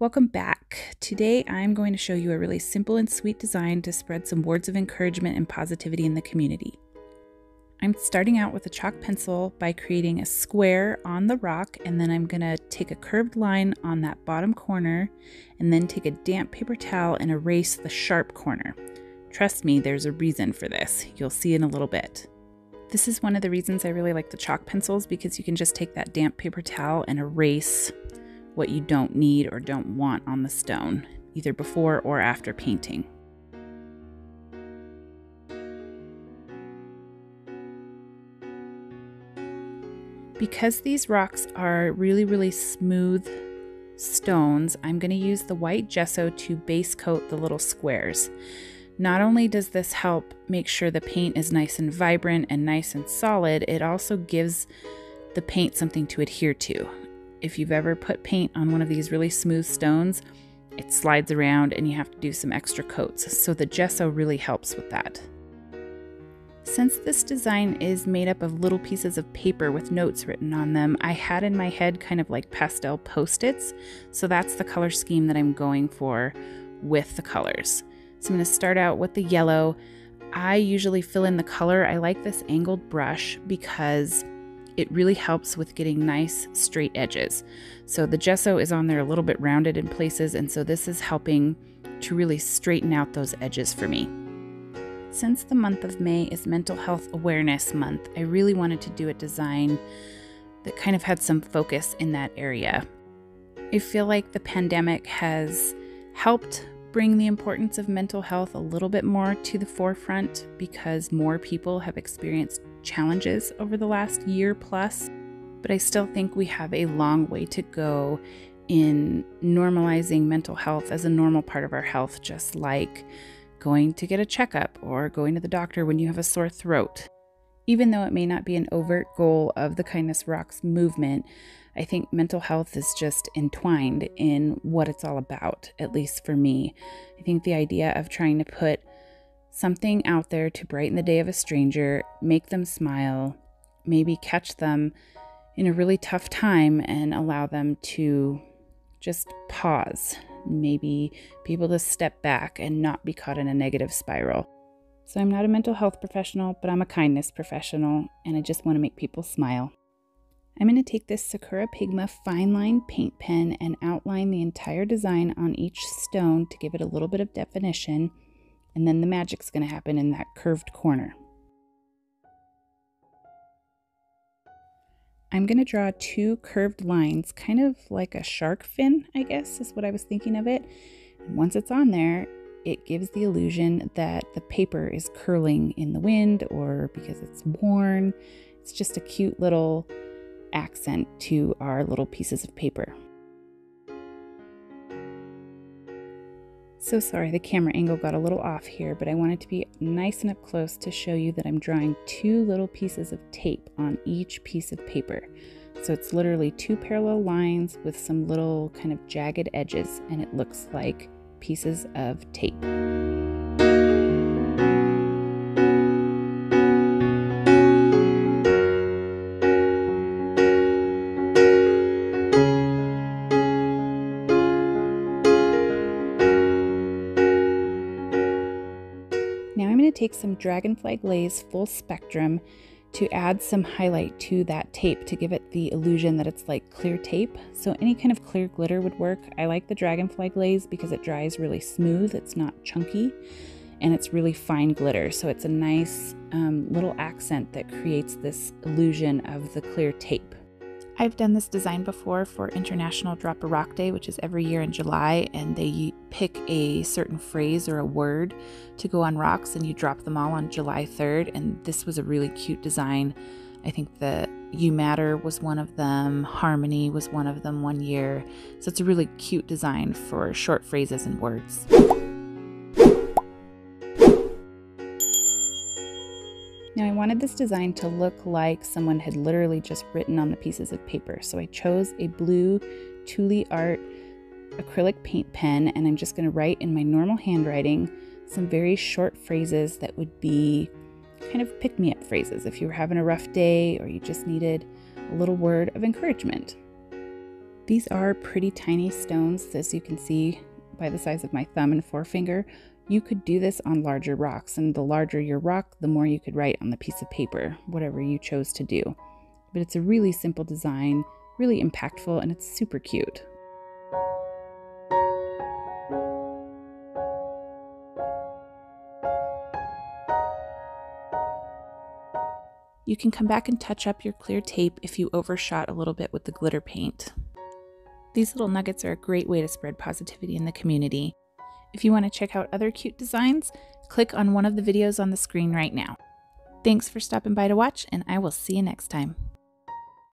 Welcome back. Today I'm going to show you a really simple and sweet design to spread some words of encouragement and positivity in the community. I'm starting out with a chalk pencil by creating a square on the rock, and then I'm going to take a curved line on that bottom corner and then take a damp paper towel and erase the sharp corner. Trust me, there's a reason for this. You'll see in a little bit. This is one of the reasons I really like the chalk pencils, because you can just take that damp paper towel and erase what you don't need or don't want on the stone, either before or after painting. Because these rocks are really smooth stones, I'm going to use the white gesso to base coat the little squares. Not only does this help make sure the paint is nice and vibrant and nice and solid, it also gives the paint something to adhere to. If you've ever put paint on one of these really smooth stones, it slides around and you have to do some extra coats, so the gesso really helps with that. Since this design is made up of little pieces of paper with notes written on them, I had in my head kind of like pastel Post-its, so that's the color scheme that I'm going for with the colors. So I'm going to start out with the yellow. I usually fill in the color. I like this angled brush because it really helps with getting nice straight edges. So the gesso is on there a little bit rounded in places, and so this is helping to really straighten out those edges for me. Since the month of May is Mental Health Awareness Month, I really wanted to do a design that kind of had some focus in that area. I feel like the pandemic has helped bring the importance of mental health a little bit more to the forefront, because more people have experienced challenges over the last year plus, but I still think we have a long way to go in normalizing mental health as a normal part of our health, just like going to get a checkup or going to the doctor when you have a sore throat. Even though it may not be an overt goal of the Kindness Rocks movement, I think mental health is just entwined in what it's all about, at least for me. I think the idea of trying to put something out there to brighten the day of a stranger, make them smile, maybe catch them in a really tough time and allow them to just pause, maybe be able to step back and not be caught in a negative spiral. So I'm not a mental health professional, but I'm a kindness professional, and I just want to make people smile. I'm going to take this Sakura Pigma fine line paint pen and outline the entire design on each stone to give it a little bit of definition, and then the magic's going to happen in that curved corner. I'm going to draw two curved lines, kind of like a shark fin, I guess is what I was thinking of it. And once it's on there, it gives the illusion that the paper is curling in the wind or because it's worn. It's just a cute little accent to our little pieces of paper. So sorry, the camera angle got a little off here, but I wanted to be nice and up close to show you that I'm drawing two little pieces of tape on each piece of paper. So it's literally two parallel lines with some little kind of jagged edges, and it looks like pieces of tape. Take some Dragonfly Glaze Full Spectrum to add some highlight to that tape to give it the illusion that it's like clear tape. So any kind of clear glitter would work. I like the Dragonfly Glaze because it dries really smooth, it's not chunky, and it's really fine glitter. So it's a nice little accent that creates this illusion of the clear tape. I've done this design before for International Drop a Rock Day, which is every year in July, and they pick a certain phrase or a word to go on rocks, and you drop them all on July 3rd, and this was a really cute design. I think that You Matter was one of them, Harmony was one of them one year, so it's a really cute design for short phrases and words. Now I wanted this design to look like someone had literally just written on the pieces of paper. So I chose a blue Tooli Art acrylic paint pen, and I'm just going to write in my normal handwriting some very short phrases that would be kind of pick-me-up phrases if you were having a rough day or you just needed a little word of encouragement. These are pretty tiny stones, as you can see by the size of my thumb and forefinger. You could do this on larger rocks, and the larger your rock, the more you could write on the piece of paper, whatever you chose to do. But it's a really simple design, really impactful, and it's super cute. You can come back and touch up your clear tape if you overshot a little bit with the glitter paint. These little nuggets are a great way to spread positivity in the community. If you want to check out other cute designs, click on one of the videos on the screen right now. Thanks for stopping by to watch, and I will see you next time.